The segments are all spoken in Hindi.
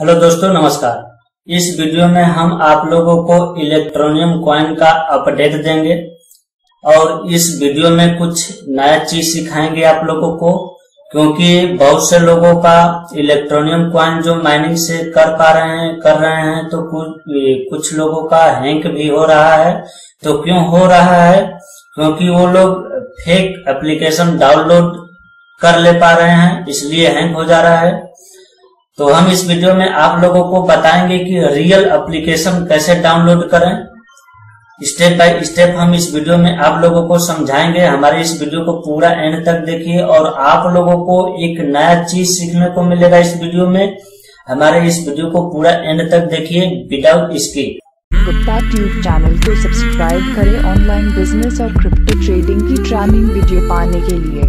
हेलो दोस्तों नमस्कार। इस वीडियो में हम आप लोगों को इलेक्ट्रोनियम कॉइन का अपडेट देंगे और इस वीडियो में कुछ नया चीज सिखाएंगे आप लोगों को, क्योंकि बहुत से लोगों का इलेक्ट्रोनियम कॉइन जो माइनिंग से कर रहे हैं तो कुछ लोगों का हैंक भी हो रहा है। तो क्यों हो रहा है? क्योंकि वो लोग फेक एप्लीकेशन डाउनलोड कर ले पा रहे हैं, इसलिए हैंक हो जा रहा है। तो हम इस वीडियो में आप लोगों को बताएंगे कि रियल एप्लीकेशन कैसे डाउनलोड करें। स्टेप बाय स्टेप हम इस वीडियो में आप लोगों को समझाएंगे। हमारे इस वीडियो को पूरा एंड तक देखिए और आप लोगों को एक नया चीज सीखने को मिलेगा इस वीडियो में। हमारे इस वीडियो को पूरा एंड तक देखिए without skip. Gupta tube channel को सब्सक्राइब करें ऑनलाइन बिजनेस और क्रिप्टो ट्रेडिंग की ट्रेनिंग वीडियो पाने के लिए।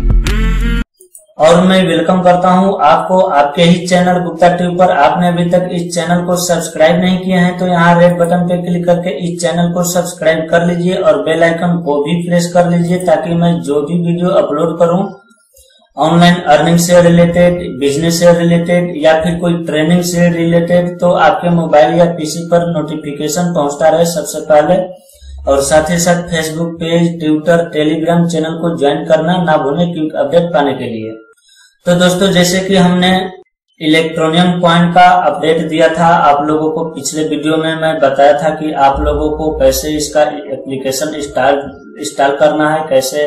और मैं वेलकम करता हूं आपको आपके ही चैनल गुप्ता ट्यूब पर। आपने अभी तक इस चैनल को सब्सक्राइब नहीं किया है तो यहाँ रेड बटन पे क्लिक करके इस चैनल को सब्सक्राइब कर लीजिए और बेल आइकन को भी प्रेस कर लीजिए, ताकि मैं जो भी वीडियो अपलोड करूं ऑनलाइन अर्निंग से रिलेटेड, बिजनेस से रिलेटेड या फिर कोई ट्रेनिंग से रिलेटेड, तो आपके मोबाइल या पीसी पर नोटिफिकेशन पहुंचता रहे सबसे पहले। और साथ ही साथ Facebook page, Twitter, Telegram channel को ज्वाइन करना ना भूलें क्विक अपडेट पाने के लिए। तो दोस्तों, जैसे कि हमने इलेक्ट्रोनियम कॉइन का अपडेट दिया था आप लोगों को पिछले वीडियो में, मैं बताया था कि आप लोगों को कैसे इसका एप्लीकेशन इंस्टॉल करना है, कैसे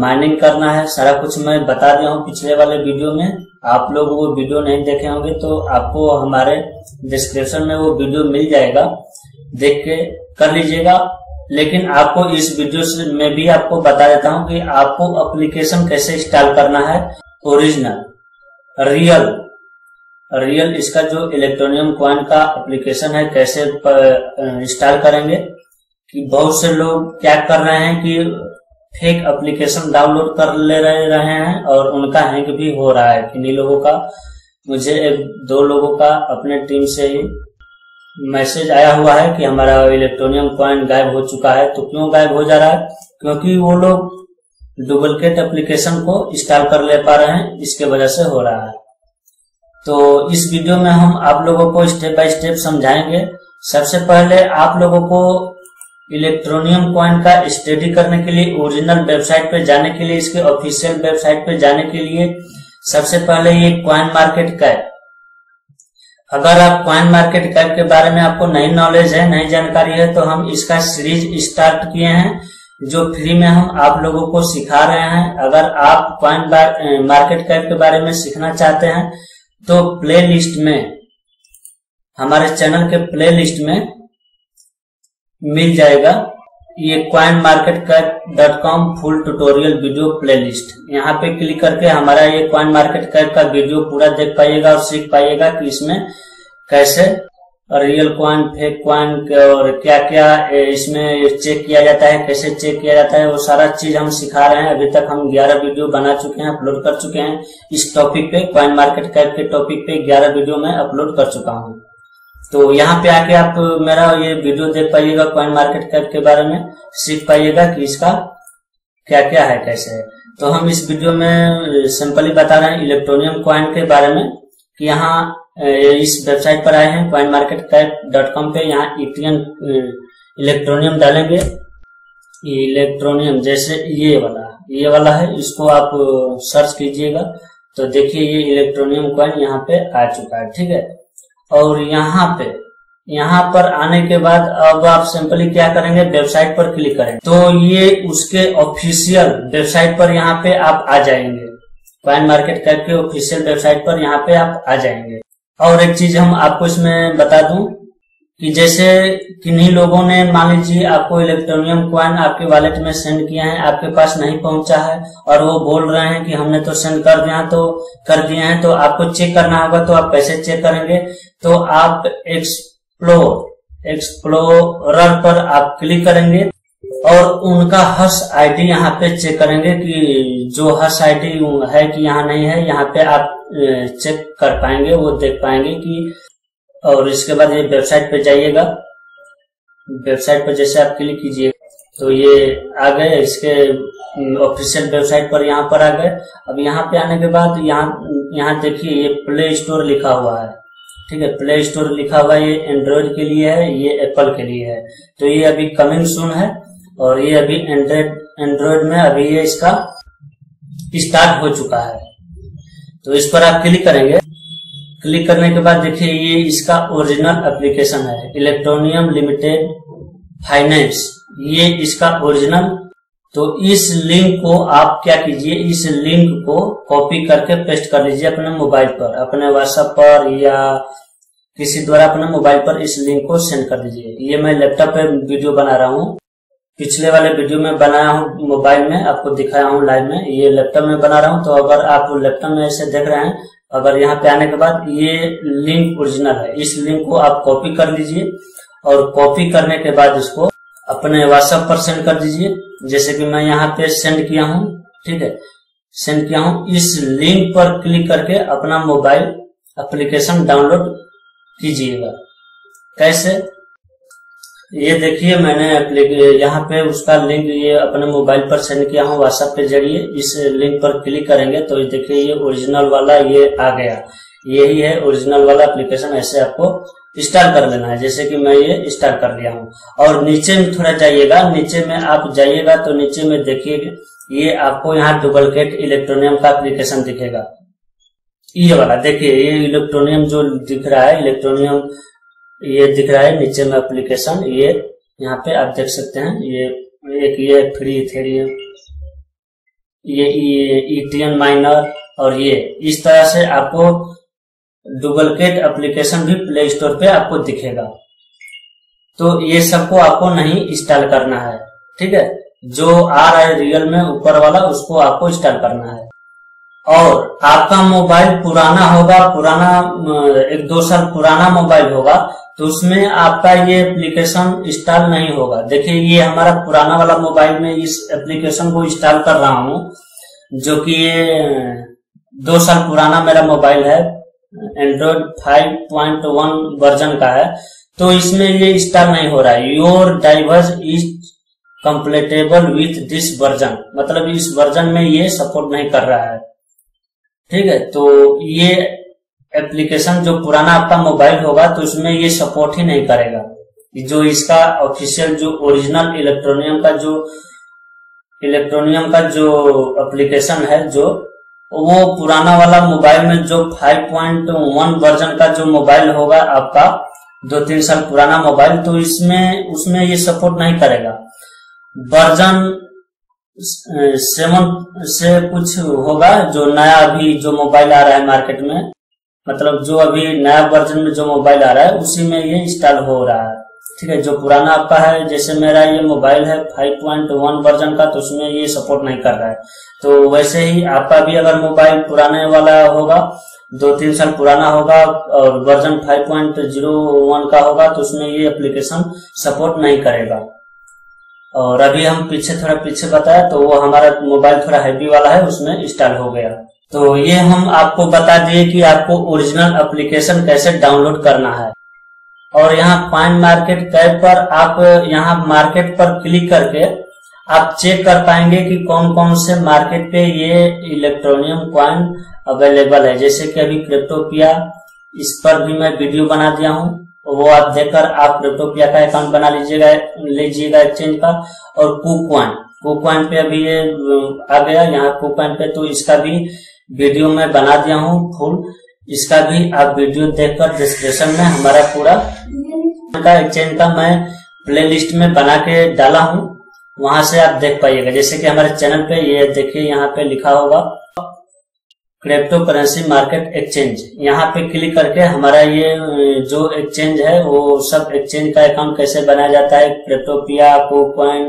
माइनिंग करना है, सारा कुछ मैं बता दिया हूँ पिछले वाले वीडियो में। आप लोग वो वीडियो नहीं देखे होंगे तो आपको हमारे डिस्क्रिप्शन में वो वीडियो मिल जाएगा, देख के कर लीजिएगा। लेकिन आपको इस वीडियो में भी आपको बता देता हूँ कि आपको एप्लीकेशन कैसे इंस्टॉल करना है, ओरिजिनल रियल इसका जो इलेक्ट्रोनियम कॉइन का एप्लीकेशन है कैसे इंस्टॉल करेंगे। कि बहुत से लोग क्या कर रहे हैं कि फेक एप्लीकेशन डाउनलोड कर ले रहे हैं और उनका हैंक भी हो रहा है। किन्हीं लोगों का, मुझे दो लोगों का अपने टीम से ही मैसेज आया हुआ है कि हमारा इलेक्ट्रोनियम कॉइन गायब हो चुका है। तो क्यों गायब हो जा रहा है? क्योंकि वो लोग डुप्लीकेट एप्लीकेशन को इंस्टॉल कर ले पा रहे हैं, इसके वजह से हो रहा है। तो इस वीडियो में हम आप लोगों को स्टेप बाय स्टेप समझाएंगे। सबसे पहले आप लोगों को इलेक्ट्रोनियम कॉइन का स्टडी करने के लिए ओरिजिनल वेबसाइट पे जाने के लिए, इसके ऑफिशियल वेबसाइट पे जाने के लिए सबसे पहले ये CoinMarketCap, अगर आप CoinMarketCap के बारे में आपको नई नॉलेज है, नई जानकारी है, तो हम इसका सीरीज स्टार्ट किए हैं जो फ्री में हम आप लोगों को सिखा रहे हैं। अगर आप CoinMarketCap के बारे में सीखना चाहते हैं तो प्ले लिस्ट में, हमारे चैनल के प्ले लिस्ट में मिल जाएगा ये CoinMarketCap.com full tutorial video play list. यहाँ पे क्लिक करके हमारा ये CoinMarketCap का वीडियो पूरा देख पाइएगा और सीख पाइएगा कि इसमें कैसे रियल कॉइन, फेक कॉइन और क्या क्या इसमें चेक किया जाता है, कैसे चेक किया जाता है, वो सारा चीज हम सिखा रहे हैं। अभी तक हम 11 वीडियो बना चुके हैं, अपलोड कर चुके हैं इस टॉपिक पे, CoinMarketCap के टॉपिक पे 11 वीडियो मैं अपलोड कर चुका हूँ। तो यहाँ पे आके आप मेरा ये वीडियो देख पाइएगा, CoinMarketCap के बारे में सीख पाइएगा कि इसका क्या क्या है, कैसे है। तो हम इस वीडियो में सिंपली बता रहे हैं इलेक्ट्रोनियम कॉइन के बारे में कि यहाँ इस वेबसाइट पर आए हैं CoinMarketCap.com पे, यहाँ ETN इलेक्ट्रोनियम डालेंगे। इलेक्ट्रोनियम जैसे ये वाला है, इसको आप सर्च कीजिएगा तो देखिए ये इलेक्ट्रोनियम कॉइन यहाँ पे आ चुका है, ठीक है। और यहाँ पर आने के बाद अब आप सिंपली क्या करेंगे, वेबसाइट पर क्लिक करेंगे तो ये उसके ऑफिशियल वेबसाइट पर यहाँ पे आप आ जाएंगे। CoinMarketCap के ऑफिशियल वेबसाइट पर यहाँ पे आप आ जाएंगे। और एक चीज हम आपको इसमें बता दूं कि जैसे किन्हीं लोगों ने, मान लीजिए आपको इलेक्ट्रोनियम कॉइन आपके वॉलेट में सेंड किया है, आपके पास नहीं पहुंचा है और वो बोल रहे हैं कि हमने तो सेंड कर दिया, तो कर दिए हैं, तो आपको चेक करना होगा। तो आप कैसे चेक करेंगे? तो आप एक्सप्लोरर पर आप क्लिक करेंगे और उनका हश आईडी यहाँ पे चेक करेंगे कि जो हश आईडी है कि यहाँ नहीं है, यहाँ पे आप चेक कर पाएंगे, वो देख पाएंगे कि। और इसके बाद ये वेबसाइट पे जाइएगा, वेबसाइट पर जैसे आप क्लिक कीजिए तो ये आ गए, इसके ऑफिशियल वेबसाइट पर यहाँ पर आ गए। अब यहाँ पे आने के बाद यहाँ देखिए ये प्ले स्टोर लिखा हुआ है, ठीक है, प्ले स्टोर लिखा हुआ है, ये एंड्रॉइड के लिए है, ये एप्पल के लिए है। तो ये अभी कमिंग सून है और ये अभी एंड्रॉइड में अभी ये इसका स्टार्ट हो चुका है। तो इस पर आप क्लिक करेंगे, क्लिक करने के बाद देखिए ये इसका ओरिजिनल एप्लीकेशन है, इलेक्ट्रोनियम लिमिटेड फाइनेंस, ये इसका ओरिजिनल। तो इस लिंक को आप क्या कीजिए, इस लिंक को कॉपी करके पेस्ट कर लीजिए अपने मोबाइल पर, अपने व्हाट्सएप पर या किसी द्वारा अपने मोबाइल पर इस लिंक को सेंड कर दीजिए। ये मैं लैपटॉप पे वीडियो बना रहा हूँ, पिछले वाले वीडियो में बनाया हूँ मोबाइल में, आपको दिखाया हूँ लाइव में, ये लैपटॉप में बना रहा हूँ। तो अगर आप लैपटॉप में ऐसे देख रहे हैं, अगर यहाँ पे आने के बाद ये लिंक ओरिजिनल है, इस लिंक को आप कॉपी कर लीजिए और कॉपी करने के बाद इसको अपने व्हाट्सएप पर सेंड कर दीजिए, जैसे कि मैं यहाँ पे सेंड किया हूँ। ठीक है, सेंड किया हूँ, इस लिंक पर क्लिक करके अपना मोबाइल एप्लीकेशन डाउनलोड कीजिएगा। कैसे, ये देखिए मैंने यहाँ पे उसका लिंक ये अपने मोबाइल पर सेंड किया हूँ व्हाट्सएप के जरिए। इस लिंक पर क्लिक करेंगे तो देखिए ये ओरिजिनल वाला ये आ गया, यही है ओरिजिनल वाला एप्लीकेशन। ऐसे आपको इंस्टॉल कर लेना है, जैसे कि मैं ये इंस्टॉल कर लिया हूँ। और नीचे में थोड़ा जाइएगा, नीचे में आप जाइएगा तो नीचे में देखिए ये आपको यहाँ डुप्लीकेट इलेक्ट्रोनियम का एप्लीकेशन दिखेगा, ये वाला देखिए, ये इलेक्ट्रोनियम जो दिख रहा है, इलेक्ट्रोनियम ये दिख रहा है नीचे में एप्लीकेशन, ये यहाँ पे आप देख सकते हैं। ये फ्री इथेरियम, ये ईटीएन माइनर, और ये इस तरह से आपको डुप्लीकेट एप्लीकेशन भी प्ले स्टोर पे आपको दिखेगा। तो ये सबको आपको नहीं इंस्टॉल करना है, ठीक है, जो आ रहा है रियल में ऊपर वाला उसको आपको इंस्टॉल करना है। और आपका मोबाइल पुराना होगा, पुराना 1-2 साल पुराना मोबाइल होगा तो उसमें आपका ये एप्लीकेशन इंस्टॉल नहीं होगा। देखिए ये हमारा पुराना वाला मोबाइल में इस एप्लीकेशन को इंस्टॉल कर रहा हूँ, जो कि ये 2 साल पुराना मेरा मोबाइल है, एंड्रॉइड 5.1 वर्जन का है। तो इसमें ये इंस्टॉल नहीं हो रहा है, your device is compatible with this version, मतलब इस वर्जन में ये सपोर्ट नहीं कर रहा है। ठीक है, तो ये एप्लीकेशन जो पुराना आपका मोबाइल होगा तो इसमें ये सपोर्ट ही नहीं करेगा, जो इसका ऑफिशियल जो ओरिजिनल इलेक्ट्रोनियम का जो एप्लीकेशन है, जो वो पुराना वाला मोबाइल में जो 5.1 वर्जन का जो मोबाइल होगा आपका 2-3 साल पुराना मोबाइल, तो इसमें उसमें ये सपोर्ट नहीं करेगा। वर्जन 7 से कुछ होगा जो नया अभी जो मोबाइल आ रहा है मार्केट में, मतलब जो अभी नया वर्जन में जो मोबाइल आ रहा है उसी में ये इंस्टॉल हो रहा है। ठीक है, जो पुराना आपका है, जैसे मेरा ये मोबाइल है 5.1 वर्जन का तो उसमें ये सपोर्ट नहीं कर रहा है। तो वैसे ही आपका भी अगर मोबाइल पुराने वाला होगा, 2-3 साल पुराना होगा और वर्जन 5.01 का होगा तो उसमें ये एप्लीकेशन सपोर्ट नहीं करेगा। और अभी हम थोड़ा पीछे बताया तो वो हमारा मोबाइल थोड़ा हैवी वाला है, उसमें इंस्टॉल हो गया। तो ये हम आपको बता दिए कि आपको ओरिजिनल एप्लीकेशन कैसे डाउनलोड करना है। और यहाँ CoinMarketCap पर आप यहाँ मार्केट पर क्लिक करके आप चेक कर पाएंगे कि कौन कौन से मार्केट पे ये इलेक्ट्रोनियम कॉइन अवेलेबल है। जैसे कि अभी क्रिप्टोपिया, इस पर भी मैं वीडियो बना दिया हूँ, वो आप देखकर आप क्रिप्टोपिया का अकाउंट बना लीजिएगा एक्सचेंज का। और KuCoin पे अभी ये आ गया, यहाँ KuCoin पे, तो इसका भी वीडियो मैं बना दिया हूँ फुल, इसका भी आप वीडियो देखकर डिस्क्रिप्शन में हमारा पूरा का एक्सचेंज का मैं प्लेलिस्ट में बना के डाला हूँ, वहां से आप देख पाइएगा। जैसे कि हमारे चैनल पे ये देखिए यहाँ पे लिखा होगा क्रिप्टो करेंसी मार्केट एक्सचेंज, यहाँ पे क्लिक करके हमारा ये जो एक्सचेंज है वो सब एक्सचेंज का अकाउंट कैसे बनाया जाता है, क्रिप्टोपिया, KuCoin,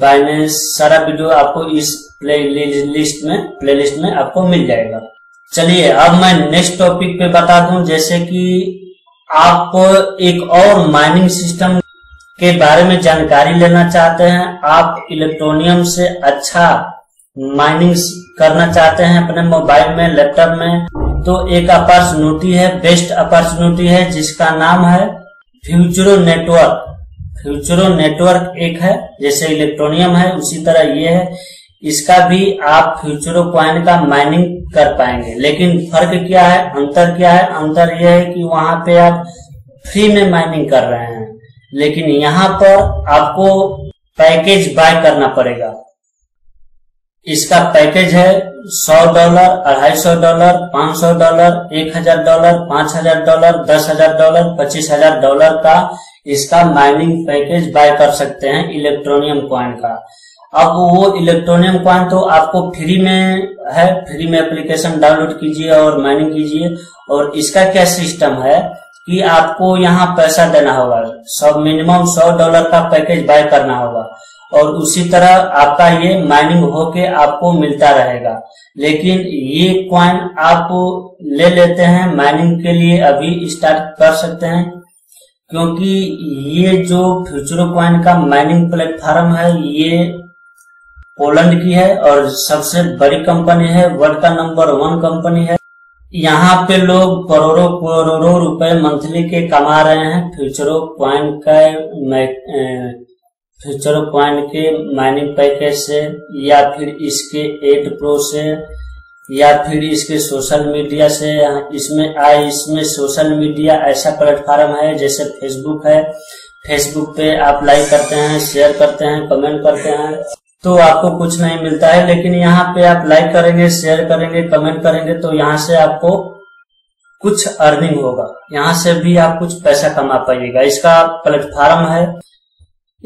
बाइनेंस, सारा वीडियो आपको इस प्लेलिस्ट में आपको मिल जाएगा। चलिए अब मैं नेक्स्ट टॉपिक पे बता दूं, जैसे कि आप एक और माइनिंग सिस्टम के बारे में जानकारी लेना चाहते हैं, आप इलेक्ट्रोनियम से अच्छा माइनिंग करना चाहते हैं अपने मोबाइल में, लैपटॉप में, तो एक अपॉर्चुनिटी है, बेस्ट अपॉर्चुनिटी है, जिसका नाम है फ्यूचरो नेटवर्क एक है। जैसे इलेक्ट्रोनियम है उसी तरह ये है, इसका भी आप फ्यूचरो कॉइन का माइनिंग कर पाएंगे, लेकिन फर्क क्या है, अंतर क्या है? अंतर यह है कि वहां पे आप फ्री में माइनिंग कर रहे हैं, लेकिन यहाँ पर आपको पैकेज बाय करना पड़ेगा। इसका पैकेज है $100, $250, $500, $1000, $5000, $10000, $25000 का इसका माइनिंग पैकेज बाय कर सकते हैं इलेक्ट्रोनियम कॉइन का। अब वो इलेक्ट्रोनियम कॉइन तो आपको फ्री में है, फ्री में एप्लीकेशन डाउनलोड कीजिए और माइनिंग कीजिए। और इसका क्या सिस्टम है कि आपको यहाँ पैसा देना होगा, मिनिमम $100 का पैकेज बाय करना होगा, और उसी तरह आपका ये माइनिंग होके आपको मिलता रहेगा। लेकिन ये कॉइन आप ले लेते हैं माइनिंग के लिए, अभी स्टार्ट कर सकते हैं, क्योंकि ये जो फ्यूचरो कॉइन का माइनिंग प्लेटफॉर्म है ये पोलैंड की है और सबसे बड़ी कंपनी है, वर्ल्ड का नंबर 1 कंपनी है। यहाँ पे लोग करोड़ों करोड़ों रुपए मंथली के कमा रहे हैं फ्यूचरो कॉइन के माइनिंग पैकेज से, या फिर इसके एडप्रो से, या फिर इसके सोशल मीडिया से। इसमें सोशल मीडिया ऐसा प्लेटफॉर्म है जैसे फेसबुक है, फेसबुक पे आप लाइक करते हैं, शेयर करते हैं, कमेंट करते हैं तो आपको कुछ नहीं मिलता है, लेकिन यहाँ पे आप लाइक करेंगे, शेयर करेंगे, कमेंट करेंगे तो यहाँ से आपको कुछ अर्निंग होगा, यहाँ से भी आप कुछ पैसा कमा पाइएगा। इसका प्लेटफॉर्म है,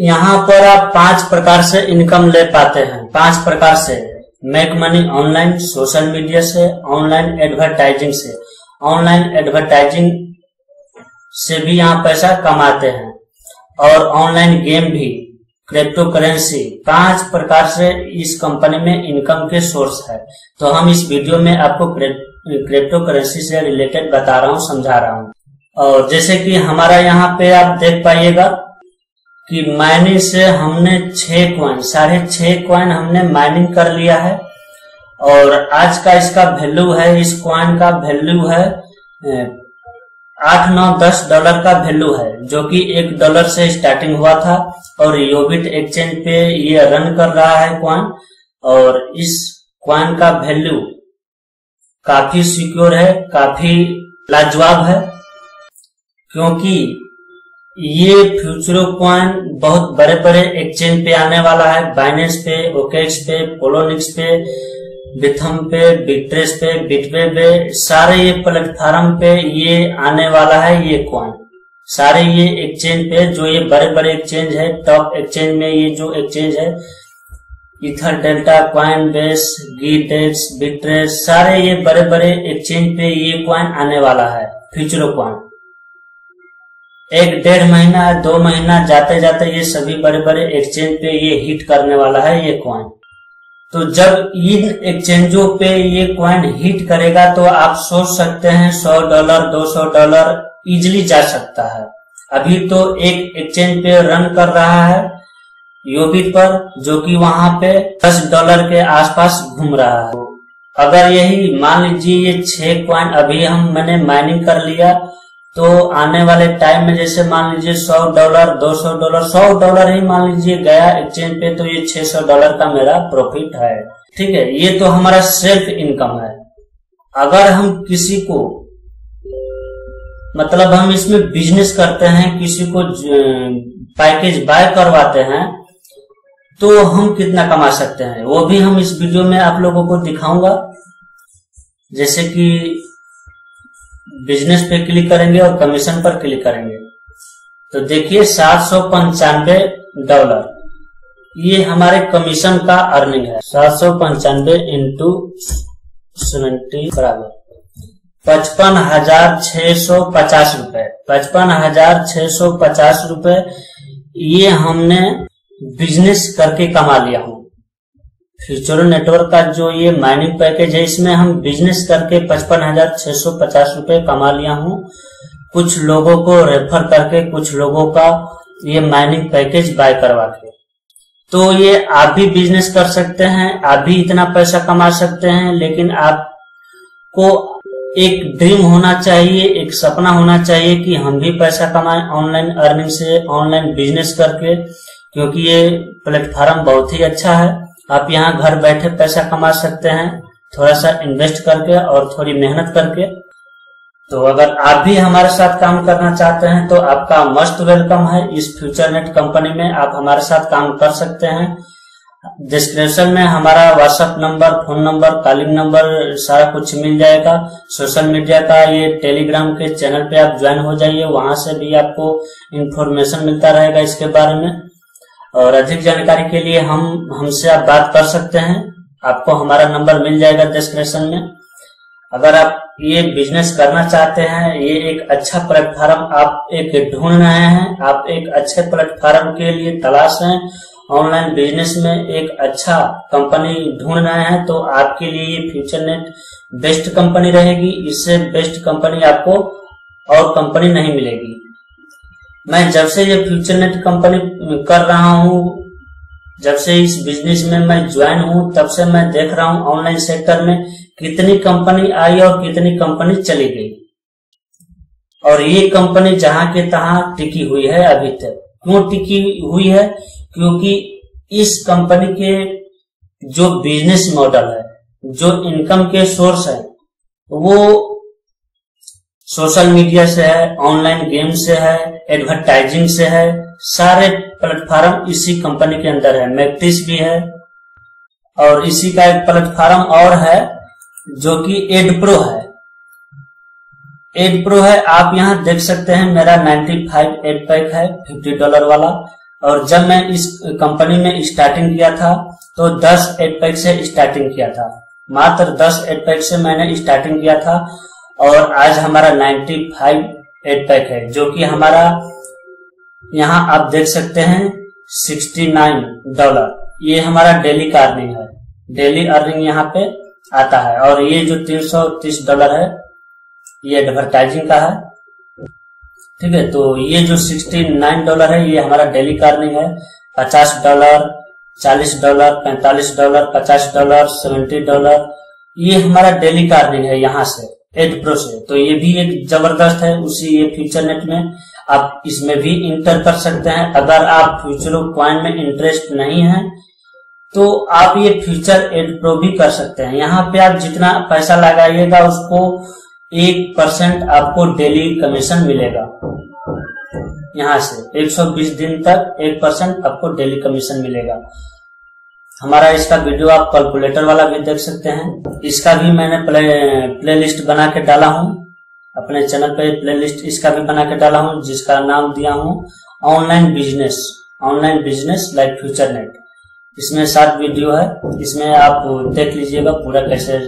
यहाँ पर आप 5 प्रकार से इनकम ले पाते हैं, 5 प्रकार से: make money online, social media से, ऑनलाइन एडवर्टाइजिंग से। ऑनलाइन एडवर्टाइजिंग से भी यहाँ पैसा कमाते हैं, और ऑनलाइन गेम भी, क्रिप्टो करेंसी। 5 प्रकार से इस कंपनी में इनकम के सोर्स है। तो हम इस वीडियो में आपको क्रिप्टो करेंसी से रिलेटेड बता रहा हूँ, समझा रहा हूँ। और जैसे कि हमारा यहाँ पे आप देख पाइएगा कि माइनिंग से हमने 6.5 कॉइन हमने माइनिंग कर लिया है, और आज का इसका वैल्यू है, इस कॉइन का वैल्यू है $8-10 का वैल्यू है, जो कि $1 से स्टार्टिंग हुआ था, और योबिट एक्सचेंज पे ये रन कर रहा है कॉइन। और इस कॉइन का वैल्यू काफी सिक्योर है, काफी लाजवाब है, क्योंकि ये फ्यूचरो कॉइन बहुत बड़े बड़े एक्सचेंज पे आने वाला है, बाइनेंस पे, ओकेक्स पे, पोलोनिक्स पे, बिथम्ब पे, बिट्रेक्स पे, बिटवे पे, सारे ये प्लेटफॉर्म पे ये आने वाला है। ये कॉइन सारे ये एक्सचेंज पे, जो ये बड़े बड़े एक्सचेंज है, टॉप एक्सचेंज में ये जो एक्सचेंज है, इथरडेल्टा, कॉइनबेस, गीटेक्स, बिटरेक्स, सारे ये बड़े बड़े एक्सचेंज पे ये कॉइन आने वाला है। फ्यूचरो कॉइन 1-1.5 महीना 2 महीना जाते जाते ये सभी बड़े बड़े एक्सचेंज पे ये हिट करने वाला है ये कॉइन। तो जब इन एक्सचेंजों पे ये कॉइन हिट करेगा तो आप सोच सकते हैं $100 $200 इजिली जा सकता है। अभी तो एक एक्सचेंज पे रन कर रहा है योबिट पर, जो कि वहां पे $10 के आसपास घूम रहा है। अगर यही मान लीजिए ये 6 कॉइन अभी मैंने माइनिंग कर लिया, तो आने वाले टाइम में जैसे मान लीजिए $100 $200 $100 ही मान लीजिए गया एक्सचेंज पे, तो ये $600 का मेरा प्रॉफिट है। ठीक है, ये तो हमारा सेल्फ इनकम है। अगर हम किसी को, मतलब हम इसमें बिजनेस करते हैं, किसी को पैकेज बाय करवाते हैं, तो हम कितना कमा सकते हैं वो भी हम इस वीडियो में आप लोगों को दिखाऊंगा। जैसे कि बिजनेस पे क्लिक करेंगे और कमीशन पर क्लिक करेंगे तो देखिए $795 ये हमारे कमीशन का अर्निंग है। 795 × 70 बराबर 55,650 रूपये, 55,650 रूपये ये हमने बिजनेस करके कमा लिया हूँ। फ्यूचरो नेटवर्क का जो ये माइनिंग पैकेज है इसमें हम बिजनेस करके 55,650 रूपये कमा लिया हूँ। कुछ लोगों को रेफर करके, कुछ लोगों का ये माइनिंग पैकेज बाय करवा के। तो ये आप भी बिजनेस कर सकते हैं, आप भी इतना पैसा कमा सकते हैं, लेकिन आपको एक ड्रीम होना चाहिए, एक सपना होना चाहिए कि हम भी पैसा कमाएं ऑनलाइन अर्निंग से, ऑनलाइन बिजनेस करके, क्योंकि ये प्लेटफॉर्म बहुत ही अच्छा है। आप यहाँ घर बैठे पैसा कमा सकते हैं, थोड़ा सा इन्वेस्ट करके और थोड़ी मेहनत करके। तो अगर आप भी हमारे साथ काम करना चाहते हैं तो आपका मस्ट वेलकम है। इस फ्यूचरनेट कंपनी में आप हमारे साथ काम कर सकते हैं। डिस्क्रिप्शन में हमारा WhatsApp number, phone number, calling number सारा कुछ मिल जाएगा। सोशल मीडिया का ये टेलीग्राम के चैनल पे आप ज्वाइन हो जाइए, वहां से भी आपको इन्फॉर्मेशन मिलता रहेगा इसके बारे में। और अधिक जानकारी के लिए हमसे आप बात कर सकते हैं, आपको हमारा नंबर मिल जाएगा डिस्क्रिप्शन में। अगर आप ये बिजनेस करना चाहते हैं, ये एक अच्छा प्लेटफॉर्म आप एक ढूंढ रहे हैं, आप एक अच्छे प्लेटफॉर्म के लिए तलाश हैं, ऑनलाइन बिजनेस में एक अच्छा कंपनी ढूंढ रहे हैं, तो आपके लिए ये फ्यूचरनेट बेस्ट कंपनी रहेगी। इससे बेस्ट कंपनी आपको और कंपनी नहीं मिलेगी। मैं जब से ये फ्यूचरनेट कंपनी कर रहा हूँ, जब से इस बिजनेस में मैं ज्वाइन हूँ, तब से मैं देख रहा हूँ ऑनलाइन सेक्टर में कितनी कंपनी आई और कितनी कंपनी चली गई, और ये कंपनी जहाँ के तहाँ टिकी हुई है अभी तक। क्यों टिकी हुई है? क्योंकि इस कंपनी के जो बिजनेस मॉडल है, जो इनकम के सोर्स है, वो सोशल मीडिया से है, ऑनलाइन गेम से है, एडवर्टाइजिंग से है। सारे प्लेटफॉर्म इसी कंपनी के अंदर है। मैट्रिक्स भी है, और इसी का एक प्लेटफॉर्म और है जो कि एडप्रो है। एड प्रो है, आप यहाँ देख सकते हैं मेरा 95 एड पैक है $50 वाला। और जब मैं इस कंपनी में स्टार्टिंग किया था तो 10 एड पैक से स्टार्टिंग किया था, मात्र 10 एड पैक से मैंने स्टार्टिंग किया था। और आज हमारा 95 एड पैक है, जो कि हमारा यहाँ आप देख सकते हैं $69। ये हमारा डेली का अर्निंग है, डेली अर्निंग यहाँ पे आता है। और ये जो $330 है ये एडवर्टाइजिंग का है, ठीक है। तो ये जो $69 है ये हमारा डेली का अर्निंग है। $50, $40, $45, $50, $70 ये हमारा डेली का अर्निंग है यहाँ से एड प्रो से। तो ये भी एक जबरदस्त है। उसी ये फ्यूचरनेट में आप इसमें भी इंटर कर सकते हैं। अगर आप फ्यूचरो कॉइन में इंटरेस्ट नहीं है तो आप ये फ्यूचर एड प्रो भी कर सकते हैं। यहाँ पे आप जितना पैसा लगाइएगा उसको 1% आपको डेली कमीशन मिलेगा। यहाँ से 120 दिन तक 1% आपको डेली कमीशन मिलेगा। हमारा इसका वीडियो आप कैलकुलेटर वाला भी देख सकते हैं। इसका भी मैंने प्लेलिस्ट बना के डाला हूँ अपने चैनल पे। प्लेलिस्ट इसका भी बना के डाला हूँ, जिसका नाम दिया हूँ ऑनलाइन बिजनेस लाइक फ्यूचरनेट। इसमें 7 वीडियो है, इसमें आप देख लीजिएगा पूरा कैसे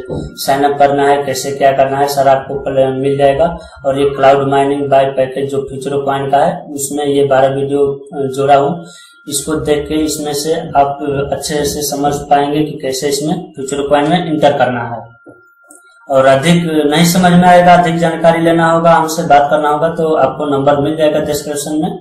साइन अप करना है, कैसे क्या करना है, सारा आपको मिल जाएगा। और ये क्लाउड माइनिंग बाय पैकेज जो फ्यूचरो कॉइन का है, उसमें ये 12 वीडियो जोड़ा हूँ। इसको देख के इसमें से आप अच्छे से समझ पाएंगे कि कैसे इसमें फ्यूचरो कॉइन में इंटर करना है। और अधिक नहीं समझ में आएगा, अधिक जानकारी लेना होगा, हमसे बात करना होगा, तो आपको नंबर मिल जाएगा डिस्क्रिप्शन में।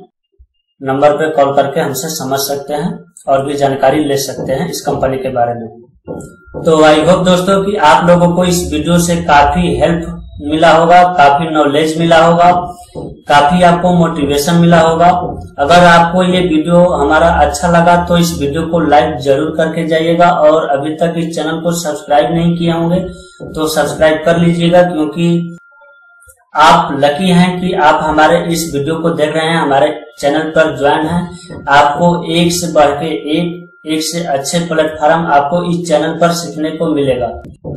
नंबर पे कॉल करके हमसे समझ सकते हैं और भी जानकारी ले सकते हैं इस कंपनी के बारे में। तो आई होप दोस्तों कि आप लोगों को इस वीडियो से काफी हेल्प मिला होगा, काफी नॉलेज मिला होगा, काफी आपको मोटिवेशन मिला होगा। अगर आपको ये वीडियो हमारा अच्छा लगा तो इस वीडियो को लाइक जरूर करके जाइएगा। और अभी तक इस चैनल को सब्सक्राइब नहीं किए होंगे तो सब्सक्राइब कर लीजिएगा, क्योंकि आप लकी हैं कि आप हमारे इस वीडियो को देख रहे हैं, हमारे चैनल पर ज्वाइन हैं। आपको एक से बढ़ के एक से अच्छे प्लेटफॉर्म आपको इस चैनल पर सीखने को मिलेगा।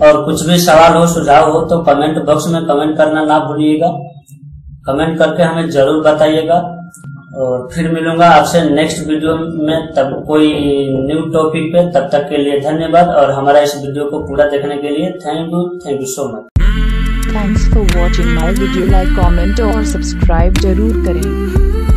और कुछ भी सवाल हो, सुझाव हो, तो कमेंट बॉक्स में कमेंट करना ना भूलिएगा। कमेंट करके हमें जरूर बताइएगा। और फिर मिलूंगा आपसे नेक्स्ट वीडियो में, तब कोई न्यू टॉपिक पे। तब तक के लिए धन्यवाद, और हमारा इस वीडियो को पूरा देखने के लिए thank you so much. Thanks for watching my video, like, comment और subscribe जरूर करें।